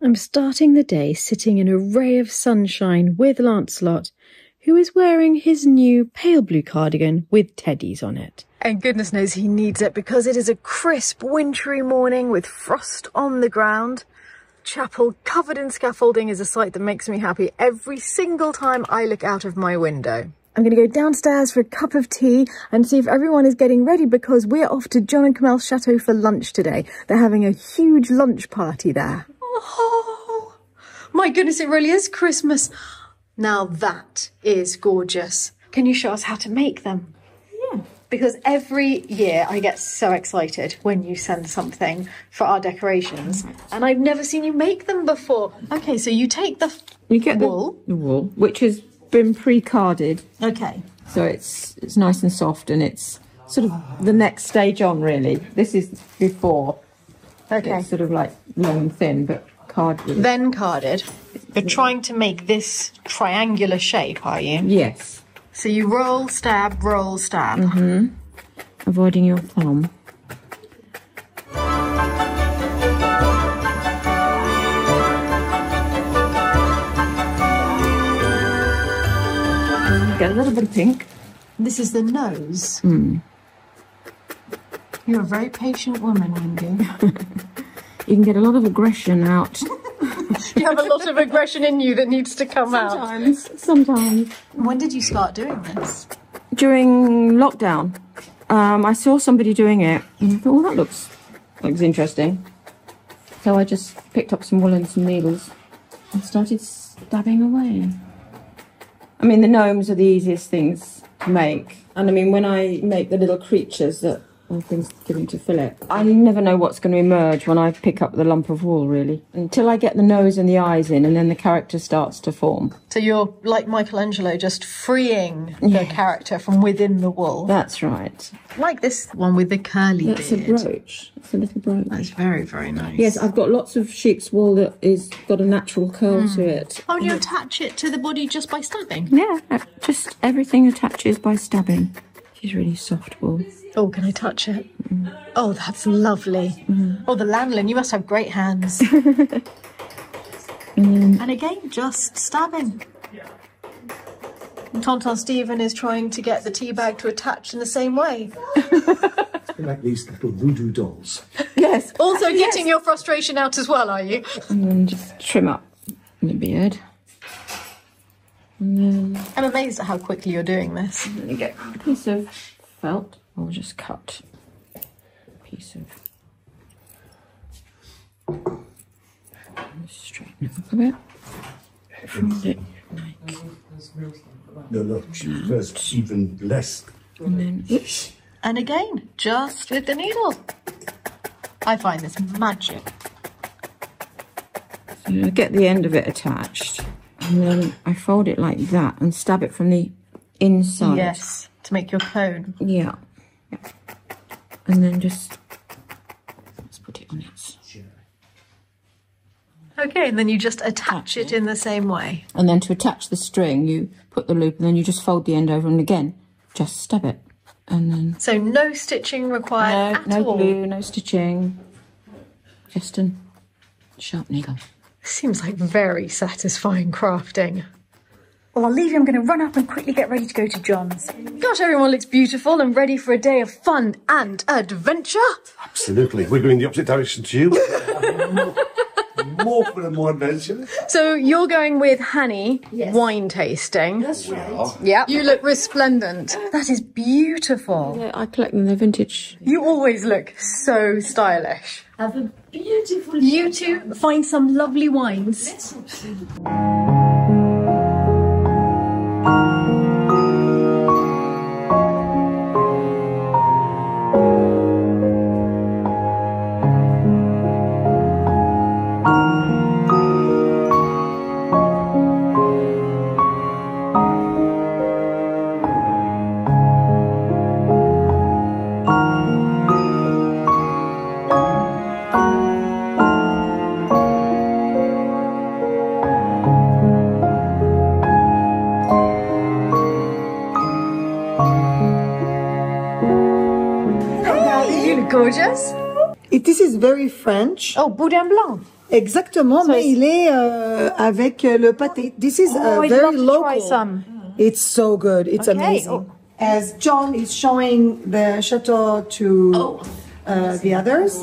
I'm starting the day sitting in a ray of sunshine with Lancelot, who is wearing his new pale blue cardigan with teddies on it. And goodness knows he needs it, because it is a crisp, wintry morning with frost on the ground. Chapel covered in scaffolding is a sight that makes me happy every single time I look out of my window. I'm going to go downstairs for a cup of tea and see if everyone is getting ready, because we're off to John and Camel's chateau for lunch today. They're having a huge lunch party there. Oh, my goodness, it really is Christmas. Now that is gorgeous. Can you show us how to make them? Yeah. Because every year I get so excited when you send something for our decorations, and I've never seen you make them before. Okay, so you take the wool. The wool, which has been pre-carded. Okay. So it's nice and soft, and it's sort of the next stage on, really. This is before. Okay. It's sort of like long and thin, but carded. Then carded. You're trying to make this triangular shape, are you? Yes. So you roll, stab, roll, stab. Mm-hmm. Avoiding your thumb. Get a little bit of pink. This is the nose. Mm. You're a very patient woman, Wendy. You can get a lot of aggression out. You have a lot of aggression in you that needs to come out. Sometimes. When did you start doing this? During lockdown. I saw somebody doing it, and I thought, well, that looks interesting. So I just picked up some wool and some needles and started stabbing away. I mean, the gnomes are the easiest things to make. And I mean, when I make the little creatures that I've been given to Philip, I never know what's going to emerge when I pick up the lump of wool, really, until I get the nose and the eyes in, and then the character starts to form. So you're like Michelangelo, just freeing the character from within the wool. That's right. Like this one with the curly beard. That's a brooch. It's a little brooch. That's very, very nice. Yes, I've got lots of sheep's wool that is got a natural curl to it. Oh, do you attach it to the body just by stabbing? Yeah, just everything attaches by stabbing. She's really soft wool. Oh, can I touch it? Mm. Oh, that's lovely. Mm. Oh, the Lanolin, you must have great hands. And again, just stabbing. Tonton Stephen is trying to get the tea bag to attach in the same way. It's like these little voodoo dolls. Yes. Also getting your frustration out as well, are you? And then just trim up the beard. I'm amazed at how quickly you're doing this. I'm going to get a piece of felt. I'll just cut a piece of... Straighten up a bit. No, no, she was even less. And then, oops. And again, just with the needle. I find this magic. So I get the end of it attached. And then I fold it like that and stab it from the inside. Yes, to make your cone. Yeah. And then just let's put it on its... Okay, and then you just attach it in the same way. And then to attach the string, you put the loop, and then you just fold the end over, and again, just stab it. And then... So no stitching required at all? No glue, no stitching. Just a sharp needle. Seems like very satisfying crafting. Well, I'll leave you. I'm going to run up and quickly get ready to go to John's. Gosh, everyone looks beautiful and ready for a day of fun and adventure. Absolutely. We're going the opposite direction to you. More fun and more adventure. So you're going with Hanni wine tasting. That's right. Yeah. You look resplendent. That is beautiful. Yeah, I collect them. They're vintage. You always look so stylish. Have a beautiful day. You two find some lovely wines. Let's hope so. Gorgeous. This is very French. Oh, boudin blanc. Exactement, so mais il est avec le pâté. This is very local. Try some. It's so good. It's amazing. Oh. As John is showing the chateau to the others.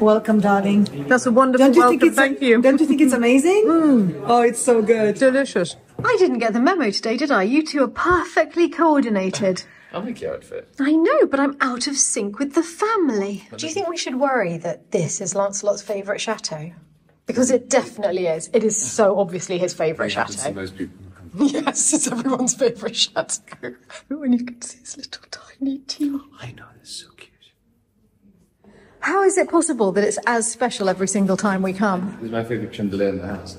Welcome, darling. That's a wonderful welcome. Thank you. Don't you think it's amazing? Mm. Oh, it's so good. Delicious. I didn't get the memo today, did I? You two are perfectly coordinated. I'll make your outfit. I know, but I'm out of sync with the family. Do you think we should worry that this is Lancelot's favourite chateau? Because it definitely is. It is so obviously his favourite chateau. Most people. Yes, it's everyone's favourite chateau. When you can see his little tiny teeth. I know, it's so cute. How is it possible that it's as special every single time we come? It's my favourite chandelier in the house.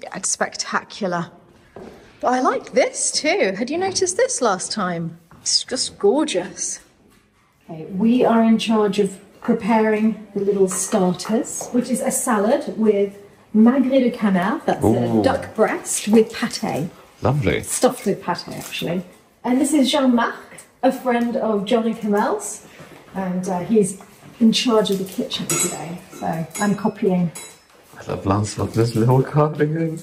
Yeah, it's spectacular. But I like this too. Had you noticed this last time? It's just gorgeous. Okay, we are in charge of preparing the little starters, which is a salad with magret de canard, that's a duck breast with pâté. Lovely. Stuffed with pâté, actually. And this is Jean-Marc, a friend of John and Kamel's. And he's in charge of the kitchen today, so I'm copying. I love Lancelot, this little cardigan.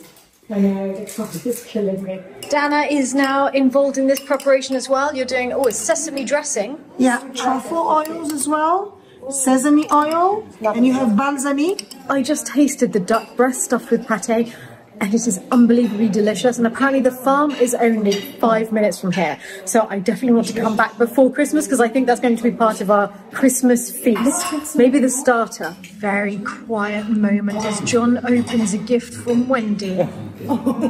I know, the cost is killing me. Dana is now involved in this preparation as well. You're doing, it's sesame dressing. Yeah, truffle oils as well, sesame oil, and you have balsamic. I just tasted the duck breast stuffed with pâté, and it is unbelievably delicious, and apparently the farm is only 5 minutes from here. So I definitely want to come back before Christmas, because I think that's going to be part of our Christmas feast. Maybe the starter. Very quiet moment as John opens a gift from Wendy. Okay,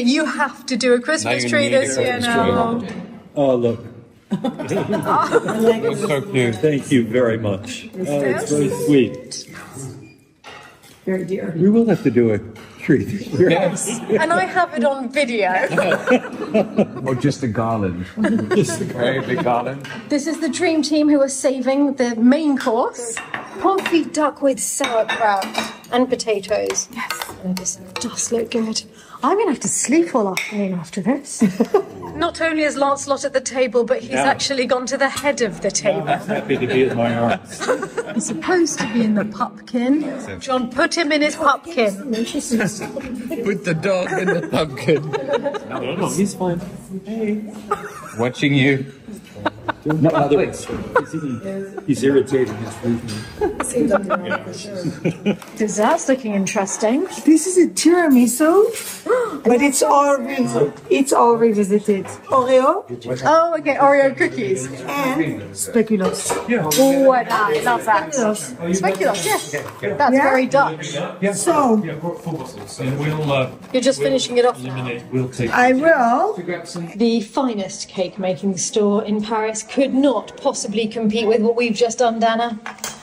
you have to do a Christmas tree this year now. Oh, look. It's so cute. Thank you very much. It's very sweet. Very dear. We will have to do a tree this year. Yes. And I have it on video. Or just a garland. Just a very big garland. This is the dream team who are saving the main course. Confit duck with sauerkraut and potatoes. Yes. And this does look good. I'm going to have to sleep all afternoon after this. Not only is Lancelot at the table, but he's actually gone to the head of the table. I'm happy to be at my arms. He's supposed to be in the pupkin. John, put him in his pupkin. Put the dog in the pumpkin. No, he's fine. Hey. Watching you. No, he's irritated. That's looking interesting. This is a tiramisu, but it's Oreo. It's all revisited. Oreo. Oh, okay. Oreo cookies and speculoos. Oh, I love that. Speculoos. Yes, that's very Dutch. So you're just finishing it off. I will. The finest cake making store in Paris could not possibly compete with what we've just done, Dana.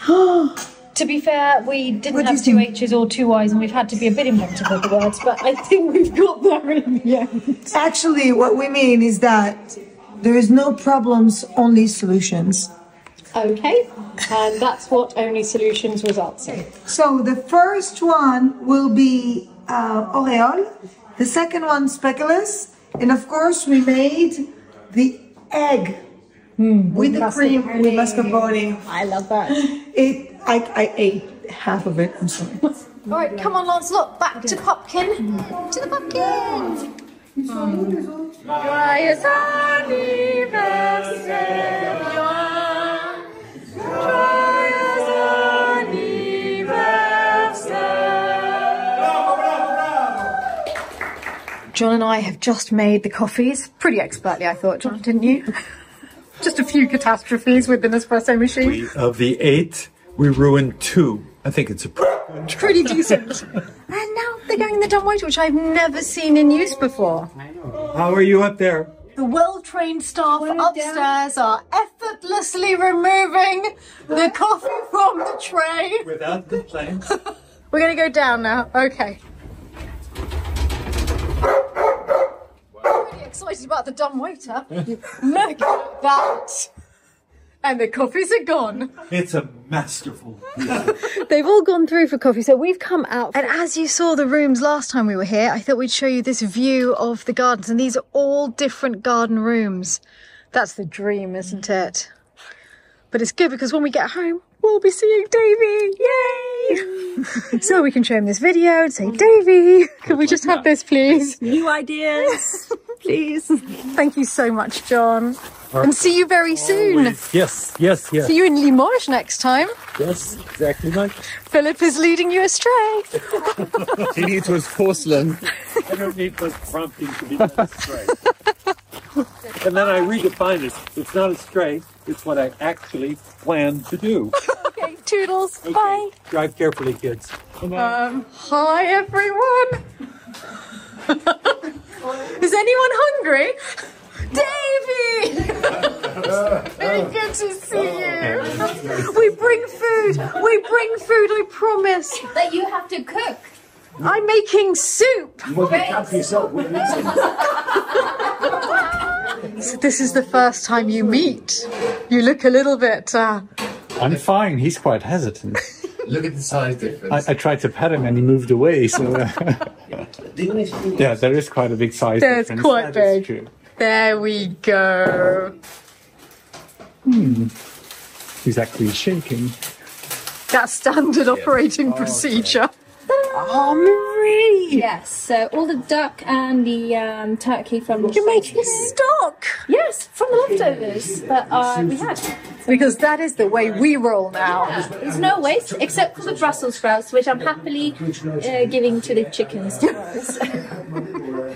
To be fair, we didn't have two H's or two Y's, and we've had to be a bit inventive with the words, but I think we've got there in the end. Actually, what we mean is that there is no problems, only solutions. Okay, and that's what only solutions results in. So the first one will be Aureole, the second one speculoos, and of course we made the egg with the cream and the mascarpone. I love that. I ate half of it, I'm sorry. All right, come on, Lancelot, back to Pumpkin. To the Pumpkin! Joyous anniversary, John. Joyous anniversary. John and I have just made the coffees. Pretty expertly, I thought, John, didn't you? Just a few catastrophes with the Nespresso machine. Of the 8, we ruined 2. I think it's a pretty decent. And now they're going in the dumbwaiter, which I've never seen in use before. How are you up there? The well-trained staff upstairs are effortlessly removing the coffee from the tray. Without complaint. We're going to go down now. Okay. Excited about the dumbwaiter. Look at that. And the coffees are gone. It's a masterful. They've all gone through for coffee, so we've come out. And as you saw the rooms last time we were here, I thought we'd show you this view of the gardens. And these are all different garden rooms. That's the dream, isn't it? But it's good because when we get home, we'll be seeing Davey. Yay! So we can show him this video and say, Davey, can we just have this, please? New ideas, please. Thank you so much, John. And see you very soon. Yes, yes, yes. See you in Limoges next time. Yes, exactly right. Philip is leading you astray. He needs his porcelain. I don't need those prompting to be led astray. And then I redefine it. It's not astray. It's what I actually planned to do. Okay, toodles. Okay. Bye. Drive carefully, kids. Come on. Hi, everyone. Is anyone hungry? Davey! Very good to see you. We bring food. We bring food, I promise. That you have to cook. I'm making soup. You must be happy yourself. So this is the first time you meet. You look a little bit... I'm fine. He's quite hesitant. Look at the size difference. I tried to pet him and he moved away. So yeah, there is quite a big size difference. Quite big. True. There we go. He's actually shaking. That's standard operating procedure. Oh, Marie! Yes, so all the duck and the turkey from... You're making stock! Yes, from the leftovers that we had. Because that is the way we roll now. Yeah, there's no waste, except for the Brussels sprouts, which I'm happily giving to the chickens.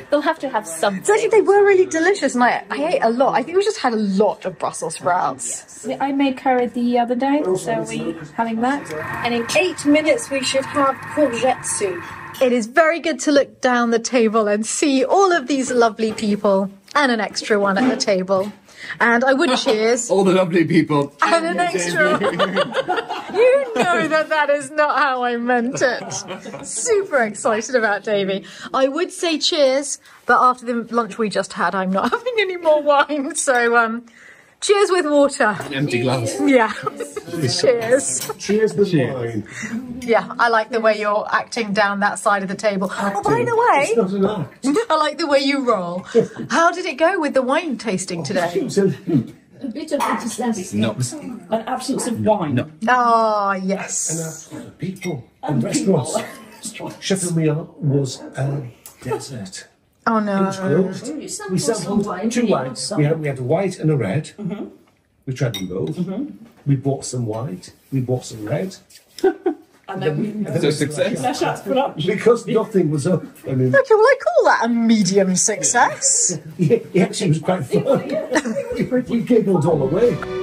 They'll have to have something. So actually they were really delicious, and I ate a lot. I think we just had a lot of Brussels sprouts. Yes. I made curry the other day, so we're having that. And in 8 minutes we should have courgette soup. It is very good to look down the table and see all of these lovely people, and an extra one at the table. And I would cheers. All the lovely people. And an extra one. You know that is not how I meant it. Super excited about Davey. I would say cheers, but after the lunch we just had, I'm not having any more wine. So cheers with water. An empty glass. Yeah. Cheers. Cheers with wine. Yeah, I like the way you're acting down that side of the table. Oh, by the way, it's not an act. I like the way you roll. How did it go with the wine tasting today? A bit of an absence of wine. Ah, yes. And a people and restaurants. Sheffield meal was a desert. Oh no! We sampled two wines. We had a white and a red. Mm-hmm. We tried them both. Mm-hmm. We bought some white. We bought some red. And then a success. Because nothing was up. I mean, okay, well I call that a medium success. Yeah, it actually was quite fun. We giggled all the way.